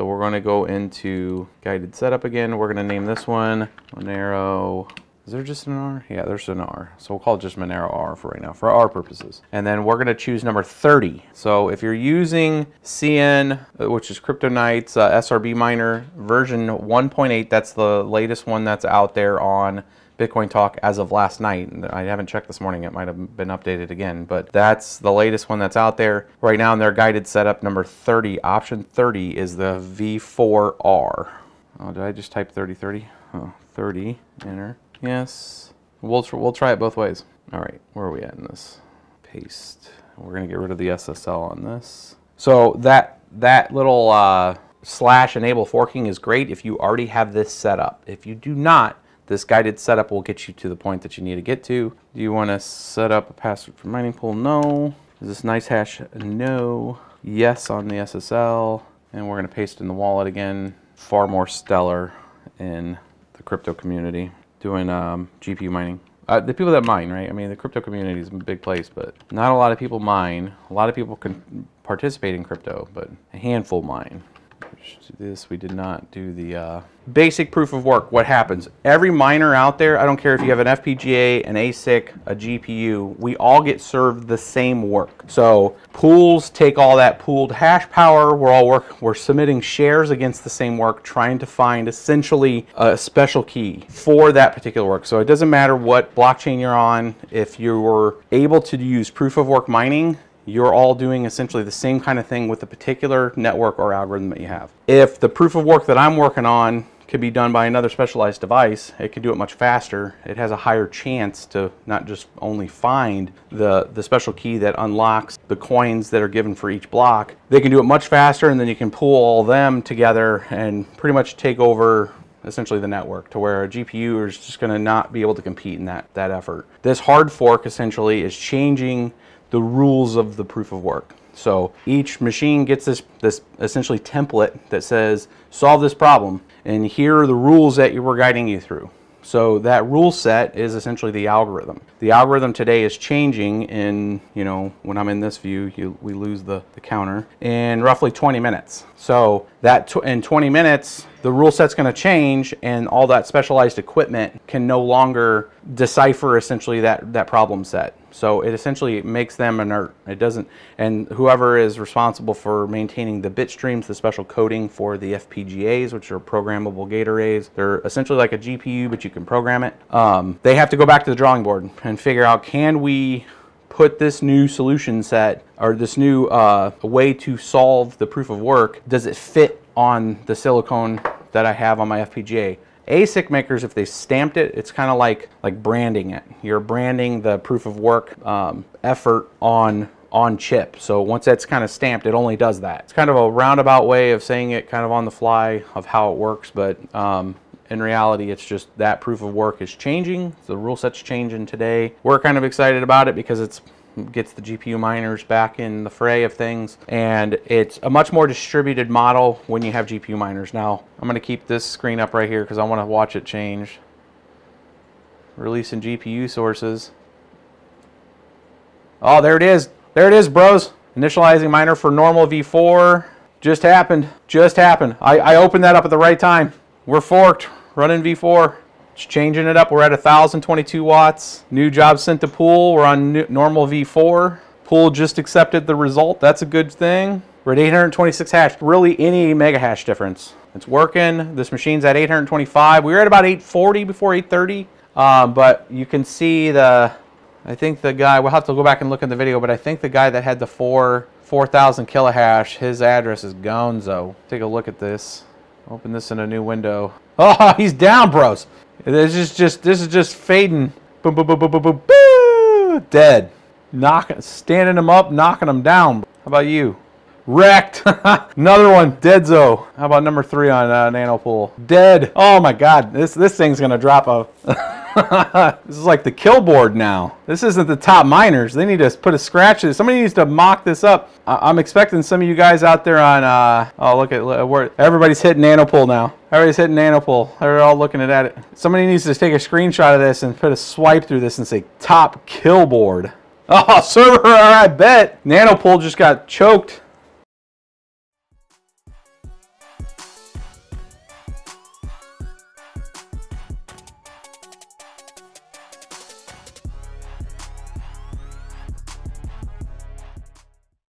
So we're going to go into guided setup again. We're going to name this one Monero. Is there just an R? Yeah, there's an R. So we'll call it just Monero R for right now, for our purposes. And then we're going to choose number 30. So if you're using CN, which is CryptoNight's SRB miner version 1.8, that's the latest one that's out there on Bitcoin Talk as of last night. And I haven't checked this morning. It might have been updated again, but that's the latest one that's out there right now in their guided setup. Number 30, option 30 is the V4R. Oh, did I just type 30? Oh, 30, enter. Yes, we'll try it both ways. All right, where are we at in this? Paste. We're gonna get rid of the SSL on this. So that little slash enable forking is great if you already have this set up. If you do not, this guided setup will get you to the point that you need to get to. Do you wanna set up a password for mining pool? No. Is this nice hash? No. Yes on the SSL. And we're gonna paste in the wallet again. Far more stellar in the crypto community. Doing GPU mining. The people that mine, right? I mean, the crypto community is a big place, but not a lot of people mine. A lot of people can participate in crypto, but a handful mine. This, we did not do the basic proof of work. What happens? Every miner out there, I don't care if you have an FPGA, an ASIC, a GPU, we all get served the same work. So pools take all that pooled hash power. We're submitting shares against the same work, trying to find essentially a special key for that particular work. So it doesn't matter what blockchain you're on. If you were able to use proof of work mining, you're all doing essentially the same kind of thing with a particular network or algorithm that you have. If the proof of work that I'm working on could be done by another specialized device, it could do it much faster. It has a higher chance to not just only find the special key that unlocks the coins that are given for each block. They can do it much faster, and then you can pool all them together and pretty much take over essentially the network, to where a GPU is just going to not be able to compete in that effort. This hard fork essentially is changing the rules of the proof of work. So each machine gets this essentially template that says, solve this problem, and here are the rules that we're guiding you through. So that rule set is essentially the algorithm. The algorithm today is changing in, you know, when I'm in this view, we lose the counter, in roughly 20 minutes. So that in 20 minutes, the rule set's gonna change, and all that specialized equipment can no longer decipher essentially that problem set. So it essentially makes them inert. It doesn't, and whoever is responsible for maintaining the bit streams, the special coding for the FPGAs, which are programmable gate arrays, they're essentially like a GPU, but you can program it. They have to go back to the drawing board and figure out, can we put this new solution set, or this new way to solve the proof of work, does it fit on the silicone that I have on my FPGA? ASIC makers, if they stamped it, it's kind of like branding it. You're branding the proof of work effort on chip. So once that's kind of stamped, it only does that. It's kind of a roundabout way of saying it, kind of on the fly of how it works, but in reality, it's just that proof of work is changing. The rule set's changing today. We're kind of excited about it because it gets the GPU miners back in the fray of things, and it's a much more distributed model when you have GPU miners. Now, I'm going to keep this screen up right here because I want to watch it change. Releasing GPU sources. Oh, there it is. There it is, bros. Initializing miner for normal V4. Just happened. Just happened. I opened that up at the right time. We're forked. Running V4. Changing it up. We're at 1,022 watts. New job sent to pool. We're on normal V4. Pool just accepted the result. That's a good thing. We're at 826 hash. Really any mega hash difference. It's working. This machine's at 825. We were at about 840 before 830. But you can see I think the guy, we'll have to go back and look in the video, but I think the guy that had the 4,000 kilohash, his address is Gonzo. Take a look at this. Open this in a new window. Oh, he's down, bros. This is just fading. Boom, boom, boom, boom, boom, boom, boom. Dead. Standing him up, knocking him down. How about you? Wrecked. Another one. Deadzo. How about number 3 on Nanopool? Dead. Oh my God. This thing's gonna drop a. This is like the kill board now. This isn't the top miners. They need to put a scratch to this. Somebody needs to mock this up. I'm expecting some of you guys out there on. Oh, look at where everybody's hitting Nanopool now. Everybody's hitting Nanopool. They're all looking at it. Somebody needs to take a screenshot of this and put a swipe through this and say top kill board. Oh, server. I bet Nanopool just got choked.